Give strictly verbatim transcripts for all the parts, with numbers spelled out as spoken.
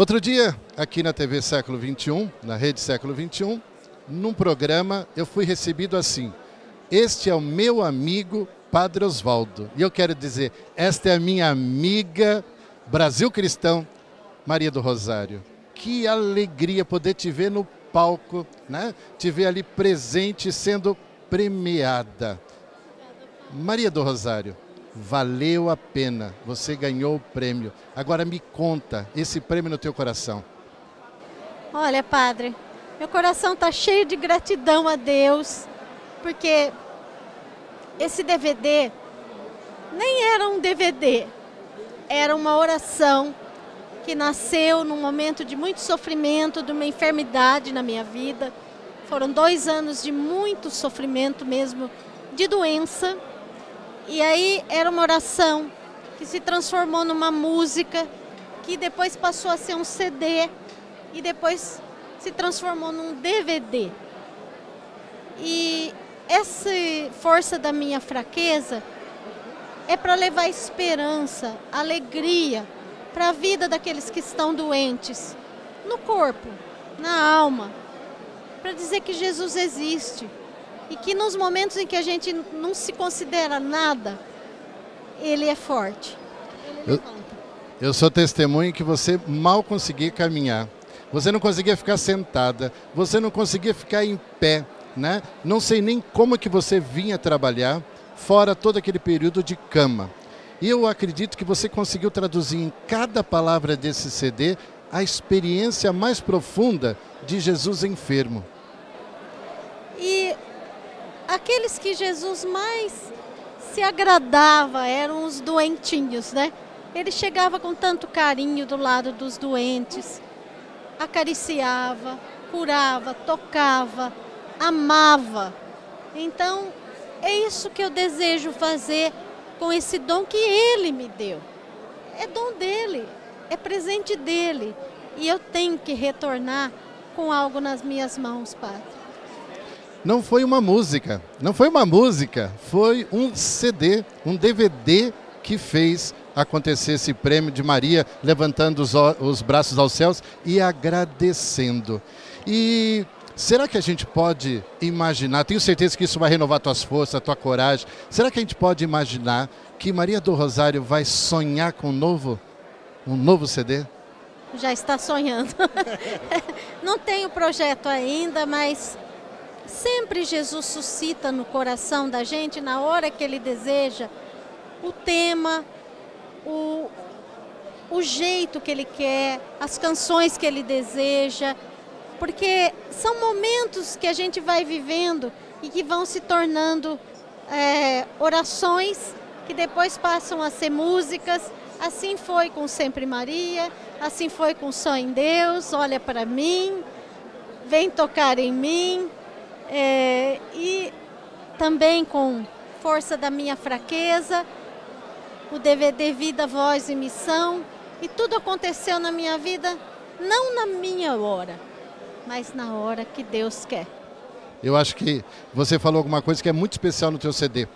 Outro dia, aqui na T V Século vinte e um, na Rede Século vinte e um, num programa eu fui recebido assim: este é o meu amigo Padre Osvaldo. E eu quero dizer, esta é a minha amiga Brasil Cristão, Maria do Rosário. Que alegria poder te ver no palco, né? Te ver ali presente, sendo premiada. Maria do Rosário, valeu a pena, você ganhou o prêmio. Agora me conta, esse prêmio no teu coração. Olha, padre, meu coração está cheio de gratidão a Deus, porque esse D V D nem era um D V D, era uma oração que nasceu num momento de muito sofrimento, de uma enfermidade na minha vida. Foram dois anos de muito sofrimento mesmo, de doença. E aí era uma oração que se transformou numa música, que depois passou a ser um C D e depois se transformou num D V D. E essa força da minha fraqueza é para levar esperança, alegria para a vida daqueles que estão doentes, no corpo, na alma, para dizer que Jesus existe e que nos momentos em que a gente não se considera nada, Ele é forte. Ele eu, eu sou testemunho que você mal conseguia caminhar, você não conseguia ficar sentada, você não conseguia ficar em pé, né? Não sei nem como que você vinha trabalhar, fora todo aquele período de cama. E eu acredito que você conseguiu traduzir em cada palavra desse C D a experiência mais profunda de Jesus enfermo. E aqueles que Jesus mais se agradava eram os doentinhos, né? Ele chegava com tanto carinho do lado dos doentes, acariciava, curava, tocava, amava. Então, é isso que eu desejo fazer com esse dom que Ele me deu. É dom dEle, é presente dEle. E eu tenho que retornar com algo nas minhas mãos, Padre. Não foi uma música, não foi uma música, foi um C D, um D V D que fez acontecer esse prêmio de Maria, levantando os, os braços aos céus e agradecendo. E será que a gente pode imaginar, tenho certeza que isso vai renovar tuas forças, tua coragem, será que a gente pode imaginar que Maria do Rosário vai sonhar com um novo, um novo C D? Já está sonhando. Não tenho projeto ainda, mas sempre Jesus suscita no coração da gente, na hora que Ele deseja, o tema, o, o jeito que Ele quer, as canções que Ele deseja. Porque são momentos que a gente vai vivendo e que vão se tornando é, orações que depois passam a ser músicas. Assim foi com Sempre Maria, assim foi com Só em Deus, Olha para Mim, Vem Tocar em Mim. É, e também com Força da Minha Fraqueza, o D V D Vida, Voz e Missão. E tudo aconteceu na minha vida, não na minha hora, mas na hora que Deus quer. Eu acho que você falou alguma coisa que é muito especial no teu C D.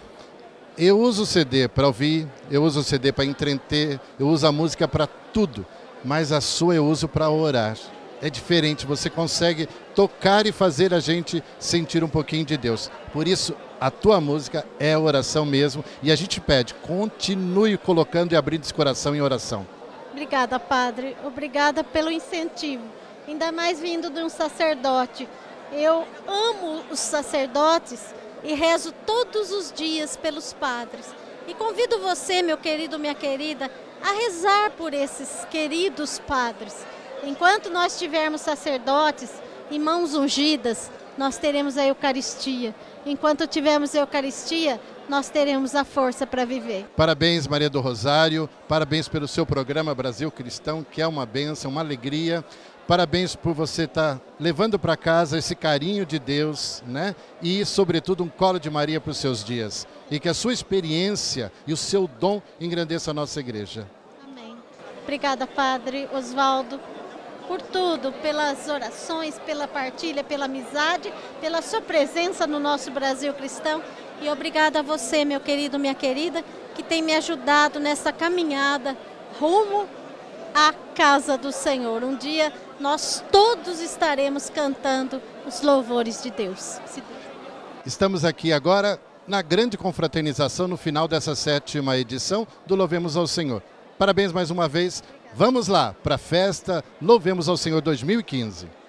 Eu uso o C D para ouvir, eu uso o C D para entreter, eu uso a música para tudo, mas a sua eu uso para orar. É diferente, você consegue tocar e fazer a gente sentir um pouquinho de Deus. Por isso, a tua música é oração mesmo, e a gente pede, continue colocando e abrindo esse coração em oração. Obrigada, padre. Obrigada pelo incentivo. Ainda mais vindo de um sacerdote. Eu amo os sacerdotes e rezo todos os dias pelos padres. E convido você, meu querido, minha querida, a rezar por esses queridos padres. Enquanto nós tivermos sacerdotes e mãos ungidas, nós teremos a Eucaristia. Enquanto tivermos a Eucaristia, nós teremos a força para viver. Parabéns, Maria do Rosário. Parabéns pelo seu programa Brasil Cristão, que é uma bênção, uma alegria. Parabéns por você estar levando para casa esse carinho de Deus, né? E, sobretudo, um colo de Maria para os seus dias. E que a sua experiência e o seu dom engrandeça a nossa igreja. Amém. Obrigada, Padre Osvaldo, por tudo, pelas orações, pela partilha, pela amizade, pela sua presença no nosso Brasil Cristão. E obrigada a você, meu querido, minha querida, que tem me ajudado nessa caminhada rumo à casa do Senhor. Um dia nós todos estaremos cantando os louvores de Deus. Estamos aqui agora na grande confraternização no final dessa sétima edição do Louvemos ao Senhor. Parabéns mais uma vez. Vamos lá para a festa Louvemos ao Senhor dois mil e quinze.